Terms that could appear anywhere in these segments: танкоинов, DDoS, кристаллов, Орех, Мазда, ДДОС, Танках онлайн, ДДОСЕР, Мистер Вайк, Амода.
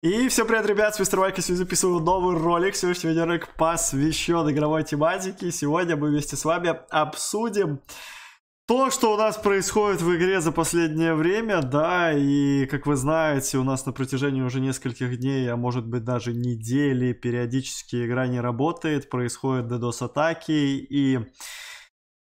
И всем привет, ребят, с Мистер Вайк, я сегодня записываю новый ролик. Сегодняшний видеоролик посвящен игровой тематике. Сегодня мы вместе с вами обсудим то, что у нас происходит в игре за последнее время, да, и, как вы знаете, у нас на протяжении уже нескольких дней, а может быть даже недели, периодически игра не работает, происходят DDoS-атаки, и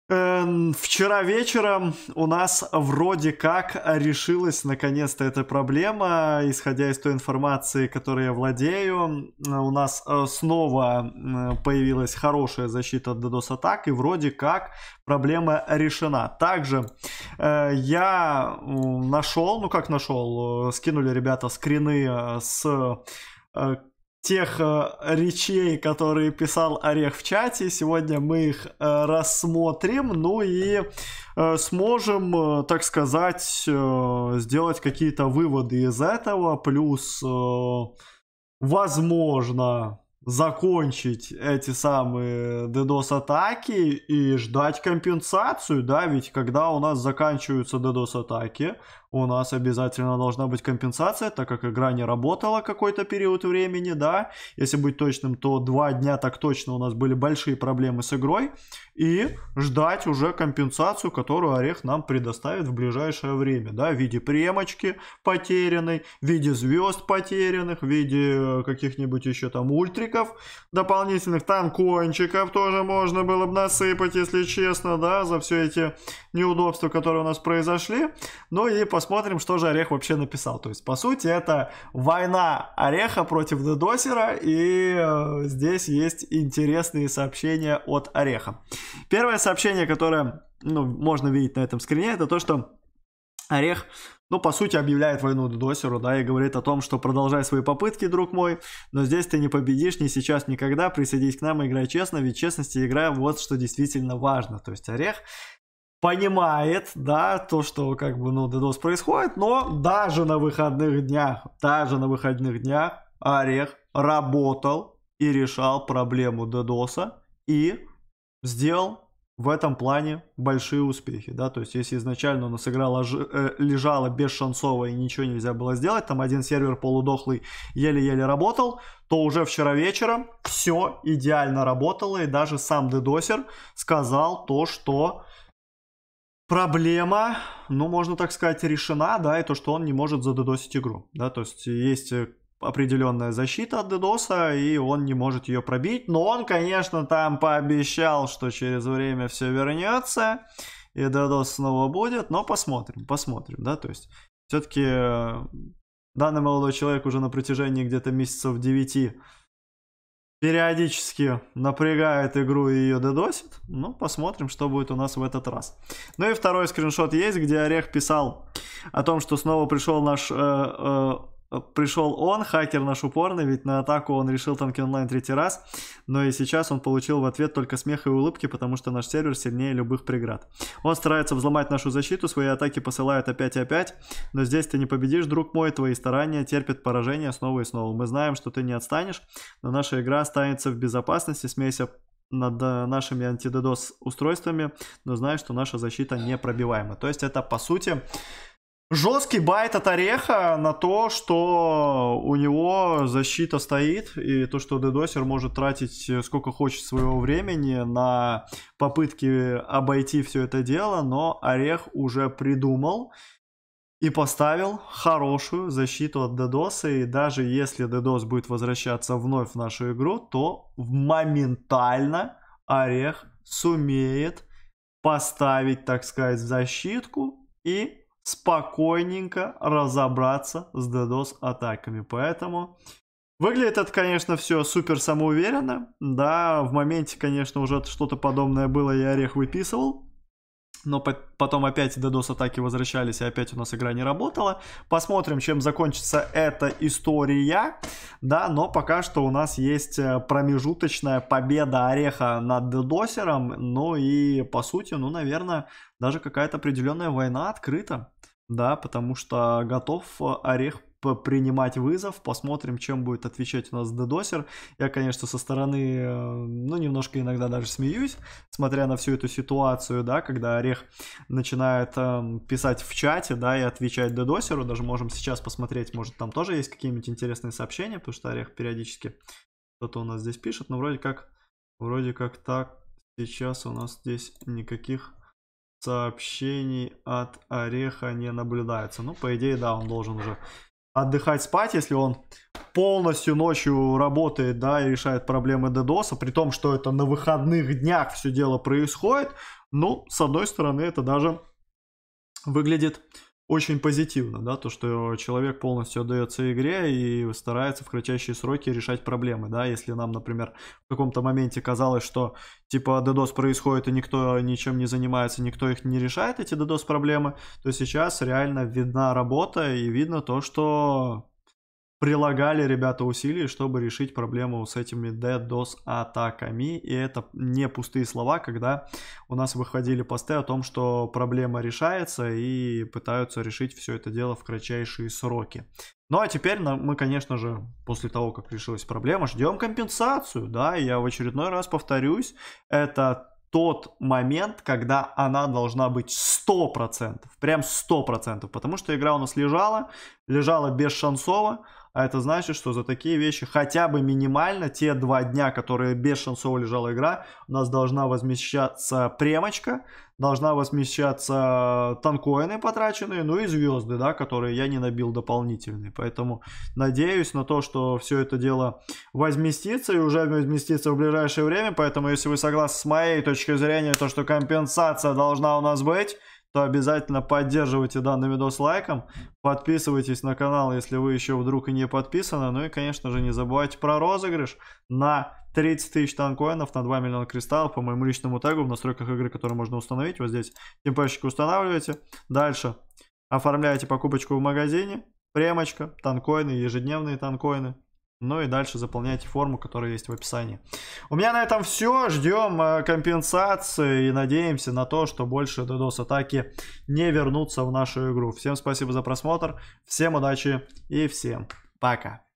вчера вечером у нас вроде как решилась наконец-то эта проблема. Исходя из той информации, которой я владею, у нас снова появилась хорошая защита от DDoS-атак, и вроде как проблема решена. Также я нашел, скинули ребята скрины с тех речей, которые писал Орех в чате. Сегодня мы их рассмотрим, ну и сможем, так сказать, сделать какие-то выводы из этого, плюс, возможно, закончить эти самые DDoS-атаки и ждать компенсацию, да, ведь когда у нас заканчиваются DDoS-атаки, у нас обязательно должна быть компенсация, так как игра не работала какой-то период времени, да, если быть точным, то 2 дня так точно у нас были большие проблемы с игрой, и ждать уже компенсацию, которую Орех нам предоставит в ближайшее время, да, в виде премочки потерянной, в виде звезд потерянных, в виде каких-нибудь еще там ультрик, дополнительных танкоинов тоже можно было бы насыпать, если честно, да, за все эти неудобства, которые у нас произошли. Ну и посмотрим, что же Орех вообще написал. То есть, по сути, это война Ореха против дедосера, и здесь есть интересные сообщения от Ореха. Первое сообщение, которое, ну, можно видеть на этом скрине, это то, что Орех, ну, по сути, объявляет войну дедосеру, да, и говорит о том, что продолжай свои попытки, друг мой, но здесь ты не победишь ни сейчас, никогда, присоединись к нам и играй честно, ведь честность и игра вот что действительно важно. То есть Орех понимает, да, то, что как бы, ну, DDoS происходит, но даже на выходных днях Орех работал и решал проблему DDoS и сделал в этом плане большие успехи, да, то есть если изначально у нас игра лежала бесшансово и ничего нельзя было сделать, там один сервер полудохлый еле-еле работал, то уже вчера вечером все идеально работало, и даже сам дедосер сказал то, что проблема, ну, можно так сказать, решена, да, и то, что он не может задедосить игру, да, то есть есть определенная защита от DDoS, и он не может ее пробить, но он, конечно, там пообещал, что через время все вернется, и DDoS снова будет, но посмотрим, да, то есть все-таки данный молодой человек уже на протяжении где-то месяцев 9 периодически напрягает игру и ее дедосит, ну, посмотрим, что будет у нас в этот раз. Ну и второй скриншот есть, где Орех писал о том, что снова пришел наш... Пришел он, хакер наш упорный, ведь на атаку он решил танки онлайн 3-й раз, но и сейчас он получил в ответ только смех и улыбки, потому что наш сервер сильнее любых преград. Он старается взломать нашу защиту, свои атаки посылают опять и опять, но здесь ты не победишь, друг мой, твои старания терпят поражение снова и снова. Мы знаем, что ты не отстанешь, но наша игра останется в безопасности, смейся над нашими антидедос устройствами, но знай, что наша защита непробиваема. То есть это, по сути, жесткий байт от Ореха на то, что у него защита стоит, и то, что дедосер может тратить сколько хочет своего времени на попытки обойти все это дело, но Орех уже придумал и поставил хорошую защиту от дедоса, и даже если дедос будет возвращаться вновь в нашу игру, то моментально Орех сумеет поставить, так сказать, защитку и спокойненько разобраться с DDoS-атаками. Поэтому выглядит это, конечно, все супер самоуверенно. Да, в моменте, конечно, уже что-то подобное было, и Орех выписывал. Но потом опять DDoS-атаки возвращались, и опять у нас игра не работала. Посмотрим, чем закончится эта история. Да, но пока что у нас есть промежуточная победа Ореха над дедосером. Ну и, по сути, ну, наверное, даже какая-то определенная война открыта. Да, потому что готов Орех принимать вызов, посмотрим, чем будет отвечать у нас дедосер. Я, конечно, со стороны, ну, немножко иногда даже смеюсь, смотря на всю эту ситуацию, да, когда Орех начинает писать в чате, да, и отвечать дедосеру. Даже можем сейчас посмотреть, может, там тоже есть какие-нибудь интересные сообщения, потому что Орех периодически кто-то у нас здесь пишет, но вроде как так, сейчас у нас здесь никаких сообщений от Ореха не наблюдается. Ну, по идее, да, он должен уже отдыхать, спать, если он полностью ночью работает, да, и решает проблемы дедоса, при том, что это на выходных днях все дело происходит. Ну, с одной стороны, это даже выглядит очень позитивно, да, то, что человек полностью отдается игре и старается в кратчайшие сроки решать проблемы, да, если нам, например, в каком-то моменте казалось, что, типа, DDoS происходит и никто ничем не занимается, никто их не решает, эти DDoS проблемы, то сейчас реально видна работа и видно то, что прилагали ребята усилий, чтобы решить проблему с этими DDoS-атаками. И это не пустые слова, когда у нас выходили посты о том, что проблема решается и пытаются решить все это дело в кратчайшие сроки. Ну а теперь мы, конечно же, после того, как решилась проблема, ждем компенсацию. Да, я в очередной раз повторюсь, это тот момент, когда она должна быть 100%, прям 100%, потому что игра у нас лежала бесшансово, а это значит, что за такие вещи хотя бы минимально те 2 дня, которые бесшансово лежала игра, у нас должна возмещаться премочка, должна возмещаться танкоины потраченные, ну и звезды, да, которые я не набил дополнительные. Поэтому надеюсь на то, что все это дело возместится и уже возместится в ближайшее время. Поэтому если вы согласны с моей точкой зрения, то что компенсация должна у нас быть, то обязательно поддерживайте данный видос лайком, подписывайтесь на канал, если вы еще вдруг и не подписаны, ну и, конечно же, не забывайте про розыгрыш на 30 тысяч танкоинов, на 2 миллиона кристаллов по моему личному тегу в настройках игры, который можно установить, вот здесь темпальщик устанавливаете, дальше оформляете покупочку в магазине, премочка, танкоины, ежедневные танкоины. Ну и дальше заполняйте форму, которая есть в описании. У меня на этом все. Ждем компенсации и надеемся на то, что больше DDoS-атаки не вернутся в нашу игру. Всем спасибо за просмотр, всем удачи и всем пока.